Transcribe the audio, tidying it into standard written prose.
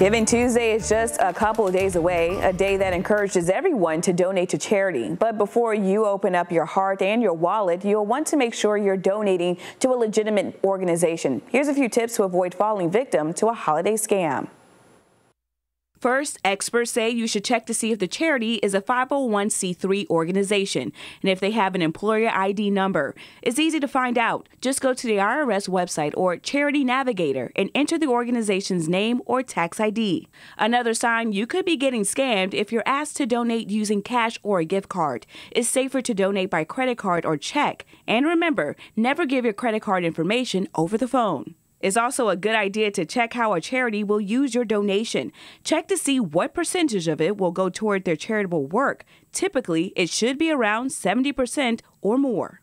Giving Tuesday is just a couple of days away, a day that encourages everyone to donate to charity. But before you open up your heart and your wallet, you'll want to make sure you're donating to a legitimate organization. Here's a few tips to avoid falling victim to a holiday scam. First, experts say you should check to see if the charity is a 501c3 organization and if they have an employer ID number. It's easy to find out. Just go to the IRS website or Charity Navigator and enter the organization's name or tax ID. Another sign you could be getting scammed if you're asked to donate using cash or a gift card. It's safer to donate by credit card or check. And remember, never give your credit card information over the phone. It's also a good idea to check how a charity will use your donation. Check to see what percentage of it will go toward their charitable work. Typically, it should be around 70% or more.